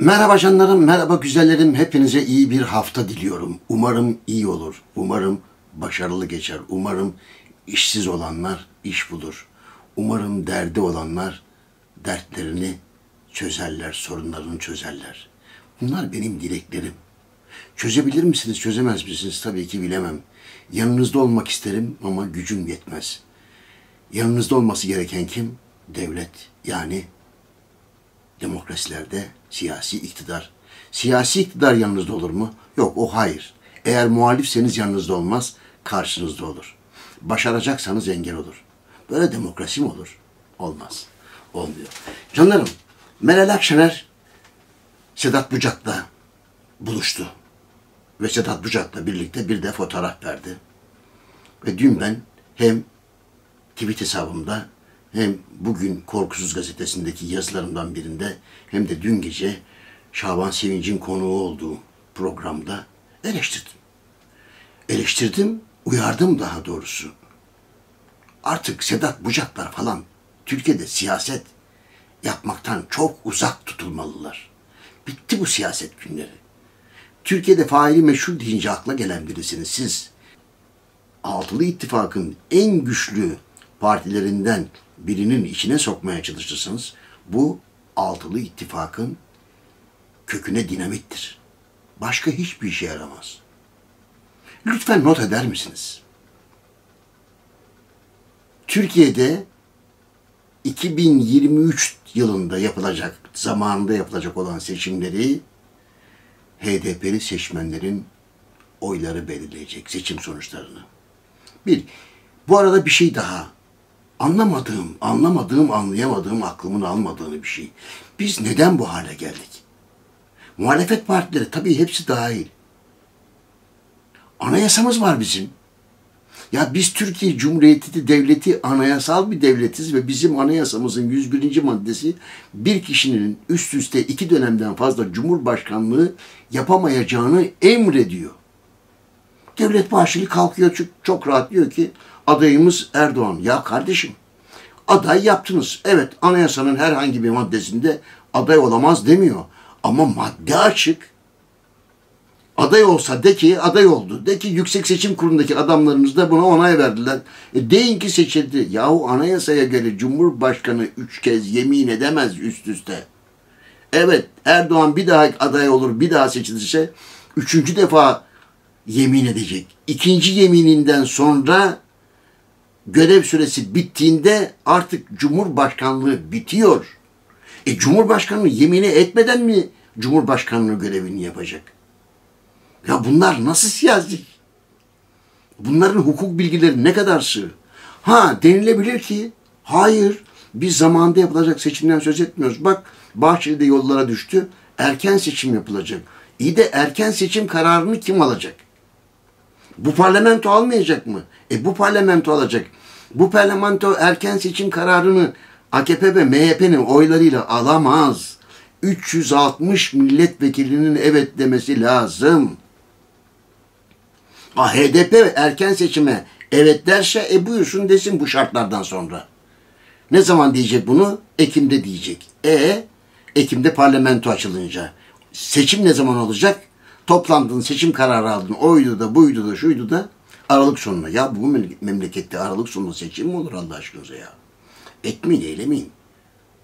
Merhaba canlarım, merhaba güzellerim. Hepinize iyi bir hafta diliyorum. Umarım iyi olur. Umarım başarılı geçer. Umarım işsiz olanlar iş bulur. Umarım derdi olanlar dertlerini çözerler, sorunlarını çözerler. Bunlar benim dileklerim. Çözebilir misiniz, çözemez misiniz? Tabii ki bilemem. Yanınızda olmak isterim ama gücüm yetmez. Yanınızda olması gereken kim? Devlet. Yani demokrasilerde siyasi iktidar. Siyasi iktidar yanınızda olur mu? Yok, o hayır. Eğer muhalifseniz yanınızda olmaz, karşınızda olur. Başaracaksanız engel olur. Böyle demokrasi mi olur? Olmaz. Olmuyor. Canlarım, Meral Akşener Sedat Bucak'la buluştu. Ve Sedat Bucak'la birlikte bir de fotoğraf verdi. Ve dün ben hem tweet hesabımda hem bugün Korkusuz Gazetesi'ndeki yazılarımdan birinde hem de dün gece Şaban Sevinç'in konuğu olduğu programda eleştirdim. Eleştirdim, uyardım daha doğrusu. Artık Sedat Bucaklar falan Türkiye'de siyaset yapmaktan çok uzak tutulmalılar. Bitti bu siyaset günleri. Türkiye'de faili meşhur deyince akla gelen birisiniz siz. Altılı ittifakın en güçlü partilerinden birinin içine sokmaya çalışırsanız bu altılı ittifakın köküne dinamittir. Başka hiçbir işe yaramaz. Lütfen not eder misiniz? Türkiye'de 2023 yılında yapılacak, zamanında yapılacak olan seçimleri HDP'li seçmenlerin oyları belirleyecek seçim sonuçlarını. Bu arada bir şey daha. Anlayamadığım, aklımın almadığını bir şey. Biz neden bu hale geldik? Muhalefet partileri tabii hepsi dahil. Anayasamız var bizim. Ya biz Türkiye Cumhuriyeti Devleti anayasal bir devletiz ve bizim anayasamızın 101. maddesi bir kişinin üst üste 2 dönemden fazla cumhurbaşkanlığı yapamayacağını emrediyor. Devlet Bahçeli kalkıyor çok rahat diyor ki adayımız Erdoğan. Ya kardeşim aday yaptınız. Evet, anayasanın herhangi bir maddesinde aday olamaz demiyor. Ama madde açık. Aday olsa de ki aday oldu. De ki Yüksek Seçim Kurulu'ndaki adamlarımız da buna onay verdiler. Deyin ki seçildi. Yahu anayasaya göre Cumhurbaşkanı 3 kez yemin edemez üst üste. Evet, Erdoğan bir daha aday olur, bir daha seçilirse 3. defa yemin edecek. 2. yemininden sonra görev süresi bittiğinde artık Cumhurbaşkanlığı bitiyor. Cumhurbaşkanı yemini etmeden mi Cumhurbaşkanlığı görevini yapacak? Ya bunlar nasıl siyaset? Bunların hukuk bilgileri ne kadar sığ? Ha, denilebilir ki hayır, biz zamanında yapılacak seçimden söz etmiyoruz. Bak Bahçeli de yollara düştü. Erken seçim yapılacak. İyi de erken seçim kararını kim alacak? Bu parlamento almayacak mı? Bu parlamento alacak. Bu parlamento erken seçim kararını AKP ve MHP'nin oylarıyla alamaz. 360 milletvekilinin evet demesi lazım. HDP erken seçime evet derse buyursun desin bu şartlardan sonra. Ne zaman diyecek bunu? Ekim'de diyecek. Ekim'de parlamento açılınca. Seçim ne zaman olacak? Toplandın, seçim kararı aldın. Oydu da, buydu da, şuydu da. Aralık sonuna. Ya bu memlekette Aralık sonuna seçim mi olur Allah aşkınıza ya? Etmeyin, eylemeyin.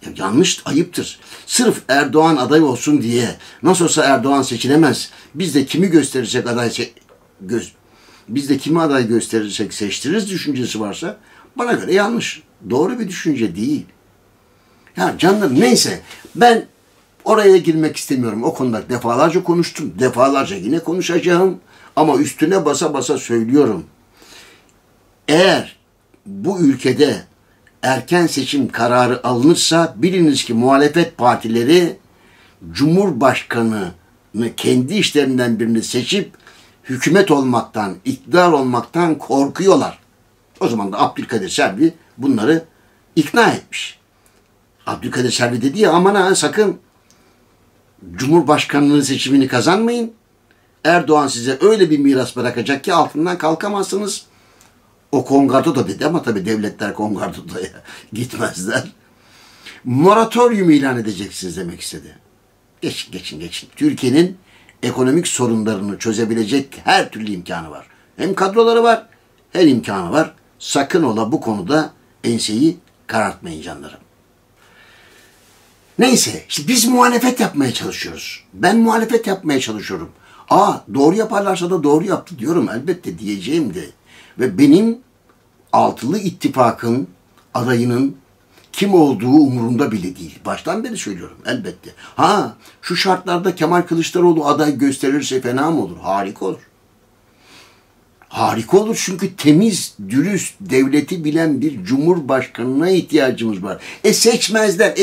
Ya yanlış, ayıptır. Sırf Erdoğan aday olsun diye, nasıl olsa Erdoğan seçilemez, biz de kimi gösterirsek aday gösterirsek seçtiririz düşüncesi varsa bana göre yanlış. Doğru bir düşünce değil. Ya canlarım, neyse, ben oraya girmek istemiyorum. O konuda defalarca konuştum. Defalarca yine konuşacağım. Ama üstüne basa basa söylüyorum. Eğer bu ülkede erken seçim kararı alınırsa biliniz ki muhalefet partileri Cumhurbaşkanı'nı kendi işlerinden birini seçip hükümet olmaktan, iktidar olmaktan korkuyorlar. O zaman da Abdülkadir Selvi bunları ikna etmiş. Abdülkadir Selvi dedi ya, aman ha sakın Cumhurbaşkanlığı seçimini kazanmayın. Erdoğan size öyle bir miras bırakacak ki altından kalkamazsınız. O kongardo da dedi ama tabii devletler kongardoya gitmezler. Moratorium ilan edeceksiniz demek istedi. Geçin. Türkiye'nin ekonomik sorunlarını çözebilecek her türlü imkanı var. Hem kadroları var, her imkanı var. Sakın ola bu konuda enseyi karartmayın canlarım. Neyse, işte biz muhalefet yapmaya çalışıyoruz. Ben muhalefet yapmaya çalışıyorum. Doğru yaparlarsa da doğru yaptı diyorum elbette, diyeceğim de. Ve benim altılı ittifakın adayının kim olduğu umurumda bile değil. Baştan beri söylüyorum elbette. Şu şartlarda Kemal Kılıçdaroğlu aday gösterirse fena mı olur? Harika olur. Harika olur, çünkü temiz, dürüst, devleti bilen bir cumhurbaşkanına ihtiyacımız var.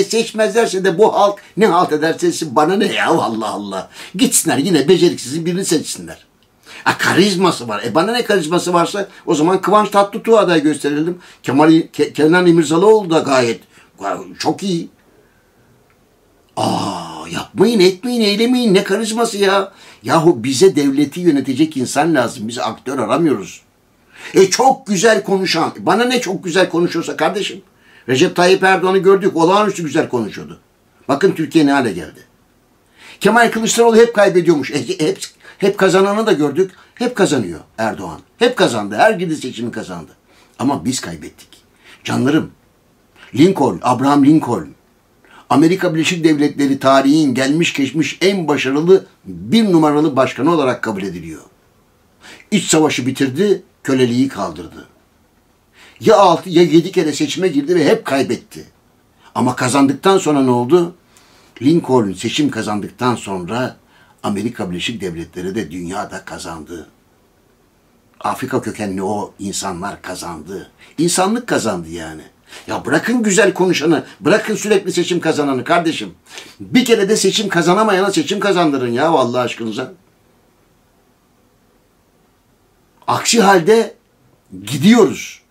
Seçmezlerse de bu halk ne halt ederse bana ne ya, Allah Allah. Gitsinler yine beceriksiz birini seçsinler. Karizması var. Bana ne karizması varsa o zaman Kıvanç Tatlıtuğ aday gösterelim. Kenan İmrizaloğlu da gayet çok iyi. Yapmayın, etmeyin, eylemeyin. Ne karizması ya? Yahu bize devleti yönetecek insan lazım. Biz aktör aramıyoruz. Çok güzel konuşan. Bana ne çok güzel konuşuyorsa kardeşim. Recep Tayyip Erdoğan'ı gördük. Olağanüstü güzel konuşuyordu. Bakın Türkiye ne hale geldi. Kemal Kılıçdaroğlu hep kaybediyormuş. Hep kazananı da gördük. Hep kazanıyor Erdoğan. Hep kazandı. Her gidi seçimi kazandı. Ama biz kaybettik. Canlarım. Lincoln, Abraham Lincoln. Amerika Birleşik Devletleri tarihin gelmiş geçmiş en başarılı 1 numaralı başkanı olarak kabul ediliyor. İç savaşı bitirdi, köleliği kaldırdı. Ya 6 ya 7 kere seçime girdi ve hep kaybetti. Ama kazandıktan sonra ne oldu? Lincoln seçim kazandıktan sonra Amerika Birleşik Devletleri de dünyada kazandı. Afrika kökenli o insanlar kazandı. İnsanlık kazandı yani. Ya bırakın güzel konuşanı, bırakın sürekli seçim kazananı kardeşim. Bir kere de seçim kazanamayana seçim kazandırın ya Allah aşkınıza. Aksi halde gidiyoruz.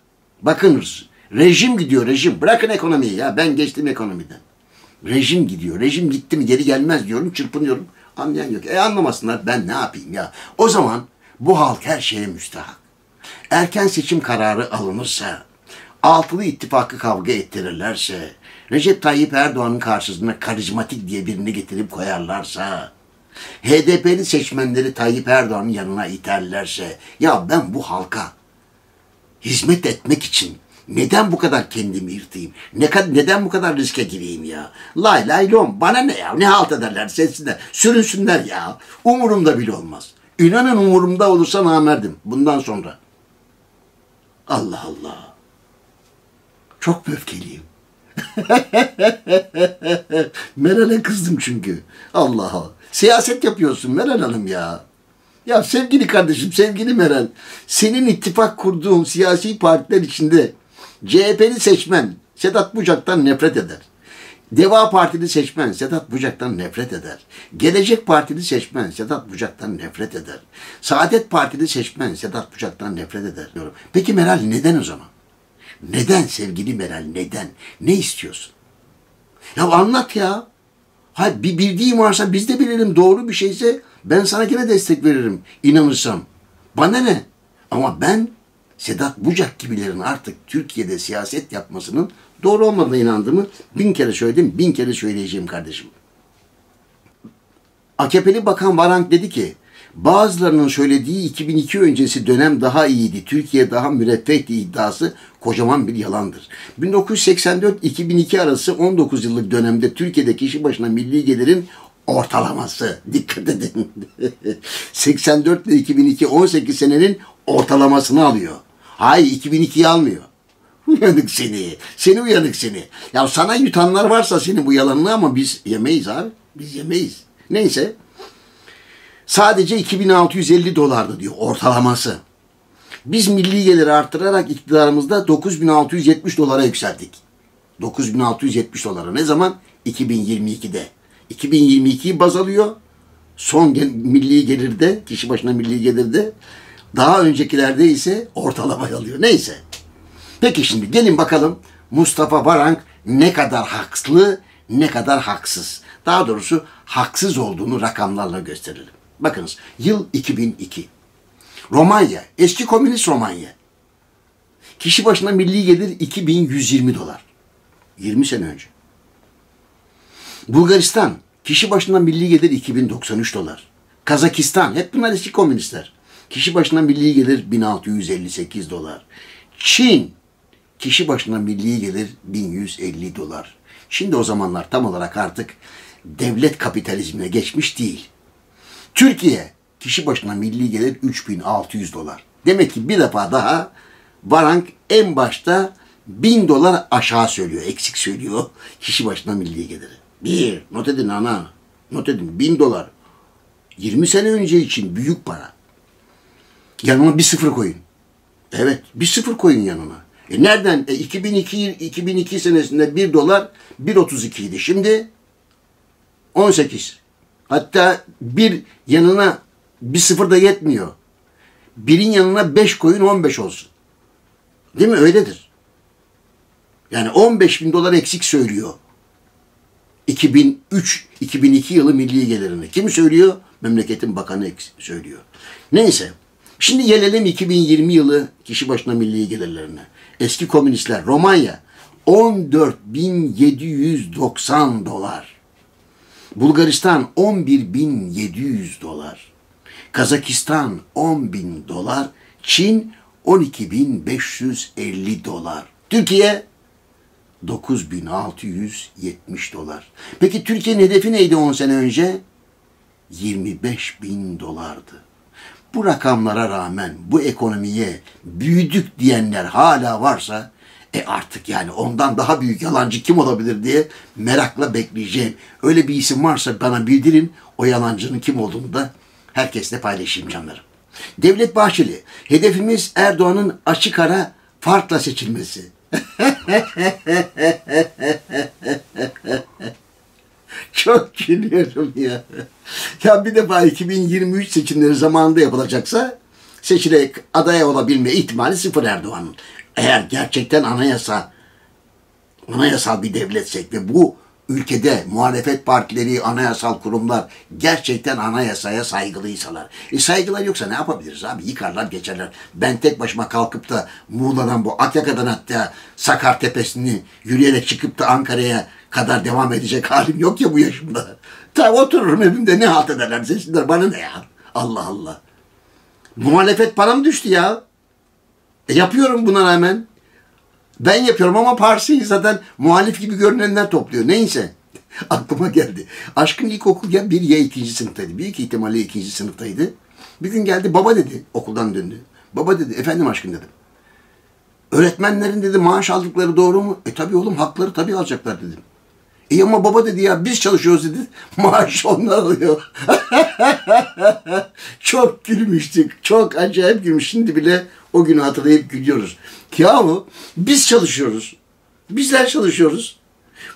Bakınız, rejim gidiyor, rejim. Bırakın ekonomiyi ya, ben geçtim ekonomiden. Rejim gidiyor, rejim gitti mi geri gelmez diyorum, çırpınıyorum. Anlayan yok. Anlamasınlar, ben ne yapayım ya. O zaman bu halk her şeye müstahak. Erken seçim kararı alınırsa, altılı ittifakı kavga ettirirlerse, Recep Tayyip Erdoğan'ın karşısına karizmatik diye birini getirip koyarlarsa, HDP'li seçmenleri Tayyip Erdoğan'ın yanına iterlerse, ya ben bu halka hizmet etmek için neden bu kadar kendimi yırtayım? Neden bu kadar riske gireyim ya? Lay lay lom, bana ne ya? Ne halt ederler, seçsinler, sürünsünler ya. Umurumda bile olmaz. İnanın umurumda olursa namerdim bundan sonra. Allah Allah. Çok öfkeliyim. Meral'e kızdım çünkü. Allah Allah. Siyaset yapıyorsun Meral Hanım ya. Ya sevgili kardeşim, sevgili Meral. Senin ittifak kurduğun siyasi partiler içinde CHP'li seçmen Sedat Bucak'tan nefret eder. Deva Partili seçmen Sedat Bucak'tan nefret eder. Gelecek Partili seçmen Sedat Bucak'tan nefret eder. Saadet Partili seçmen Sedat Bucak'tan nefret eder. Peki Meral neden o zaman? Neden sevgili Meral, neden? Ne istiyorsun? Ya anlat ya. Hayır, bir bildiğim varsa biz de bilelim, doğru bir şeyse ben sana gene destek veririm inanırsam. Bana ne? Ama ben Sedat Bucak gibilerin artık Türkiye'de siyaset yapmasının doğru olmadığına inandığımı 1000 kere söyledim, 1000 kere söyleyeceğim kardeşim. AKP'li Bakan Varank dedi ki, bazılarının söylediği 2002 öncesi dönem daha iyiydi, Türkiye daha müreffehti iddiası kocaman bir yalandır. 1984-2002 arası 19 yıllık dönemde Türkiye'de kişi başına milli gelirin ortalaması, dikkat edin, 84 ile 2002 18 senenin ortalamasını alıyor. Hayır, 2002'yi almıyor. Uyanık seni, uyanık seni. Ya sana yutanlar varsa senin bu yalanını, ama biz yemeyiz abi, biz yemeyiz. Neyse. Sadece 2650 dolardı diyor ortalaması. Biz milli geliri artırarak iktidarımızda 9670 dolara yükseldik. 9670 dolara ne zaman? 2022'de. 2022'yi baz alıyor. Son milli gelirde, kişi başına milli gelirde, daha öncekilerde ise ortalamayı alıyor. Neyse. Peki şimdi gelin bakalım Mustafa Baran ne kadar haklı, ne kadar haksız. Daha doğrusu haksız olduğunu rakamlarla gösterelim. Bakınız, yıl 2002. Romanya, eski komünist Romanya. Kişi başına milli gelir 2120 dolar. 20 sene önce. Bulgaristan, Kişi başına milli gelir 2093 dolar. Kazakistan, hep bunlar eski komünistler. Kişi başına milli gelir 1658 dolar. Çin, kişi başına milli gelir 1150 dolar. Şimdi o zamanlar tam olarak artık devlet kapitalizmine geçmiş değil. Türkiye, kişi başına milli gelir 3600 dolar. Demek ki bir defa daha Varank en başta 1000 dolar aşağı söylüyor, eksik söylüyor kişi başına milli geliri. Bir, not edin ana, not edin 1000 dolar. 20 sene önce için büyük para. Yanına bir sıfır koyun. Evet, bir sıfır koyun yanına. Nereden? 2002 senesinde 1 dolar 1.32 idi. Şimdi 18. Hatta bir yanına bir sıfır da yetmiyor. Birin yanına 5 koyun 15 olsun. Değil mi? Öyledir. Yani 15 bin dolar eksik söylüyor. 2002 yılı milli gelirini. Kim söylüyor? Memleketin bakanı söylüyor. Neyse. Şimdi gelelim 2020 yılı kişi başına milli gelirlerine. Eski komünistler. Romanya 14.790 dolar. Bulgaristan 11.700 dolar. Kazakistan 10.000 dolar. Çin 12.550 dolar. Türkiye 9.670 dolar. Peki Türkiye'nin hedefi neydi 10 sene önce? 25.000 dolardı. Bu rakamlara rağmen bu ekonomiye büyüdük diyenler hala varsa artık yani ondan daha büyük yalancı kim olabilir diye merakla bekleyeceğim. Öyle bir isim varsa bana bildirin, o yalancının kim olduğunu da herkesle paylaşayım canlarım. Devlet Bahçeli, hedefimiz Erdoğan'ın açık ara farkla seçilmesi. Çok gülüyorum ya. Ya bir defa 2023 seçimleri zamanında yapılacaksa seçilerek aday olabilme ihtimali sıfır Erdoğan'ın. Eğer gerçekten anayasal bir devletsek ve bu ülkede muhalefet partileri, anayasal kurumlar gerçekten anayasaya saygılıysalar. Saygılar yoksa ne yapabiliriz abi? Yıkarlar geçerler. Ben tek başıma kalkıp da Muğla'dan bu Akyaka'dan hatta Sakartepe'sini yürüyerek çıkıp da Ankara'ya kadar devam edecek halim yok ya bu yaşımda. Tabii otururum evimde, ne halt ederler seçsinler bana ne ya? Allah Allah. Muhalefet param düştü ya. Yapıyorum buna rağmen. Ben yapıyorum ama parsiyi zaten muhalif gibi görünenler topluyor. Neyse. Aklıma geldi. Aşkın ilkokul ya 1 ya 2. sınıftaydı. Büyük ihtimalle 2. sınıftaydı. Bir gün geldi, baba dedi, okuldan döndü. Baba dedi, efendim Aşkın dedim. Öğretmenlerin dedi maaş aldıkları doğru mu? Tabii oğlum, hakları tabii alacaklar dedim. Ama baba dedi ya biz çalışıyoruz dedi. Maaş onlar alıyor. Çok gülmüştük. Çok acayip gülmüş. Şimdi bile o günü hatırlayıp gülüyoruz. Yahu biz çalışıyoruz. Bizler çalışıyoruz.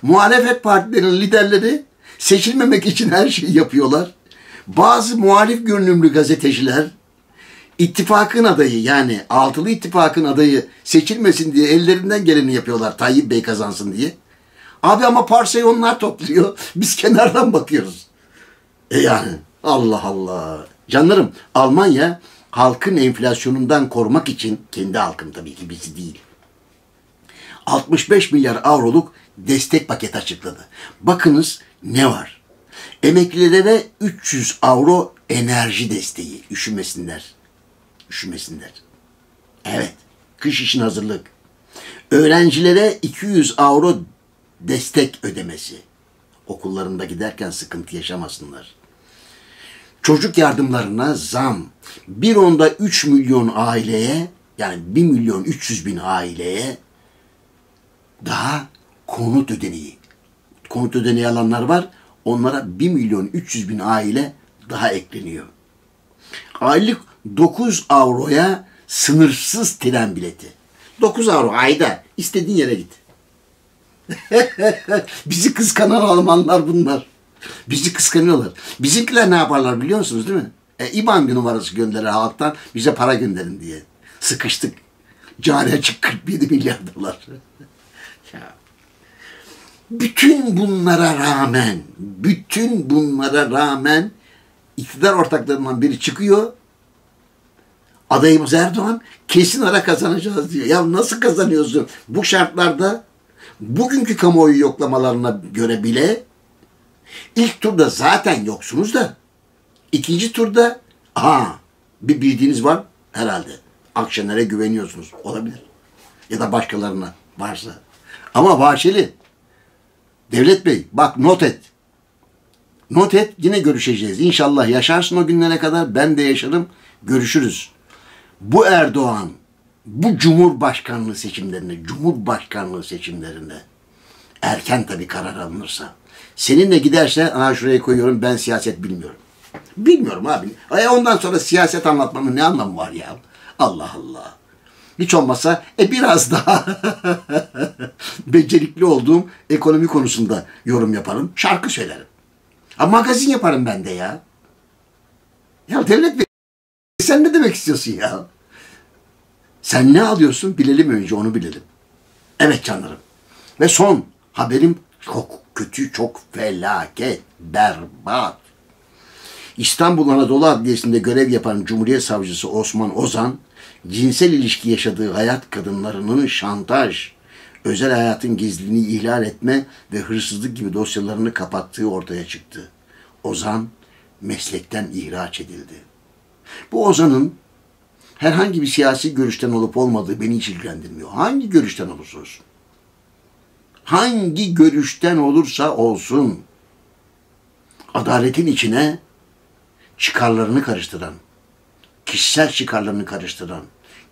Muhalefet partilerinin liderleri seçilmemek için her şeyi yapıyorlar. Bazı muhalif görünümlü gazeteciler ittifakın adayı yani altılı ittifakın adayı seçilmesin diye ellerinden geleni yapıyorlar. Tayyip Bey kazansın diye. Abi ama parsayı onlar topluyor. Biz kenardan bakıyoruz. Yani Allah Allah. Canlarım, Almanya halkın enflasyonundan korumak için, kendi halkım tabii ki bizi değil, 65 milyar avroluk destek paketi açıkladı. Bakınız ne var? Emeklilere 300 avro enerji desteği. Üşümesinler. Üşümesinler. Evet. Kış için hazırlık. Öğrencilere 200 avro destek ödemesi. Okullarında giderken sıkıntı yaşamasınlar. Çocuk yardımlarına zam. 1.3 milyon aileye yani 1 milyon 300 bin aileye daha konut ödeneği. Konut ödeneği alanlar var. Onlara 1 milyon 300 bin aile daha ekleniyor. Aylık 9 avroya sınırsız tren bileti. 9 avro ayda. İstediğin yere git. Bizi kıskanan Almanlar bunlar. Bizi kıskanıyorlar. Bizimkiler ne yaparlar biliyor musunuz değil mi? İBAN numarası gönderir halktan, bize para gönderin diye. Sıkıştık. Cari açık 47 milyar dolar. Bütün bunlara rağmen iktidar ortaklarından biri çıkıyor. Adayımız Erdoğan kesin ara kazanacağız diyor. Ya nasıl kazanıyorsun? Bu şartlarda bugünkü kamuoyu yoklamalarına göre bile İlk turda zaten yoksunuz da ikinci turda bir bildiğiniz var herhalde. Akşener'e güveniyorsunuz. Olabilir. Ya da başkalarına varsa. Ama Bahçeli, Devlet Bey bak not et. Not et, yine görüşeceğiz. İnşallah yaşarsın o günlere kadar. Ben de yaşarım. Görüşürüz. Bu Erdoğan, bu Cumhurbaşkanlığı seçimlerinde, erken tabii karar alınırsa, seninle giderse, şuraya koyuyorum, ben siyaset bilmiyorum. Bilmiyorum abi. Ondan sonra siyaset anlatmanın ne anlamı var ya? Allah Allah. Hiç olmazsa biraz daha becerikli olduğum ekonomi konusunda yorum yaparım. Şarkı söylerim. Magazin yaparım ben de ya. Ya Devlet Bey sen ne demek istiyorsun ya? Sen ne alıyorsun bilelim önce, onu bilelim. Evet canlarım. Ve son haberim çok kötü, çok felaket, berbat. İstanbul Anadolu Adliyesi'nde görev yapan Cumhuriyet Savcısı Osman Ozan, cinsel ilişki yaşadığı hayat kadınlarının şantaj, özel hayatın gizliliğini ihlal etme ve hırsızlık gibi dosyalarını kapattığı ortaya çıktı. Ozan meslekten ihraç edildi. Bu Ozan'ın herhangi bir siyasi görüşten olup olmadığı beni hiç ilgilendirmiyor. Hangi görüşten olursa olsun. Hangi görüşten olursa olsun. Adaletin içine çıkarlarını karıştıran, kişisel çıkarlarını karıştıran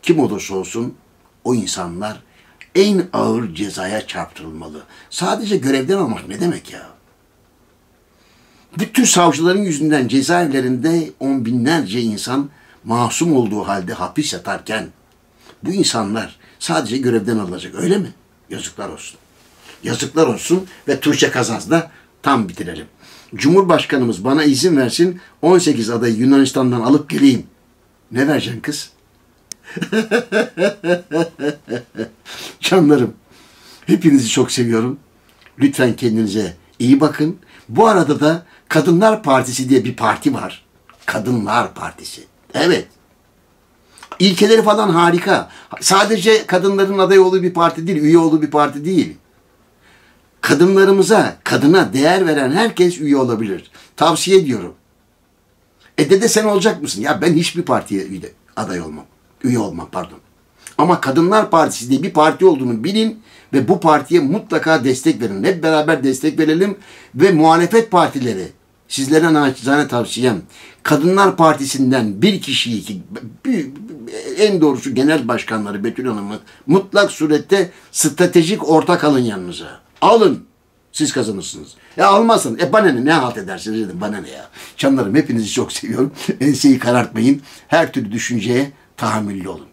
kim olursa olsun o insanlar en ağır cezaya çarptırılmalı. Sadece görevden almak ne demek ya? Bütün savcıların yüzünden cezaevlerinde on binlerce insan masum olduğu halde hapis yatarken bu insanlar sadece görevden alınacak, öyle mi? Yazıklar olsun. Yazıklar olsun ve Tuğçe Kazaz'da tam bitirelim. Cumhurbaşkanımız bana izin versin, 18 adayı Yunanistan'dan alıp geleyim. Ne vereceksin kız? Canlarım, hepinizi çok seviyorum. Lütfen kendinize iyi bakın. Bu arada da Kadınlar Partisi diye bir parti var. Kadınlar Partisi. Evet. İlkeleri falan harika. Sadece kadınların aday olduğu bir parti değil, üye olduğu bir parti değil. Kadınlarımıza, kadına değer veren herkes üye olabilir. Tavsiye ediyorum. Dede sen olacak mısın? Ya ben hiçbir partiye aday olmam. Üye olmam pardon. Ama Kadınlar Partisi diye bir parti olduğunu bilin ve bu partiye mutlaka destek verin. Hep beraber destek verelim ve muhalefet partileri, sizlere naçizane tavsiyem, Kadınlar Partisi'nden bir kişiyi, ki en doğrusu genel başkanları Betül Hanım'ı mutlak surette stratejik ortak alın yanınıza. Alın. Siz kazanırsınız. Almazsınız. Bana ne? Ne halt edersiniz dedim. Bana ne ya? Canlarım hepinizi çok seviyorum. Enseyi karartmayın. Her türlü düşünceye tahammüllü olun.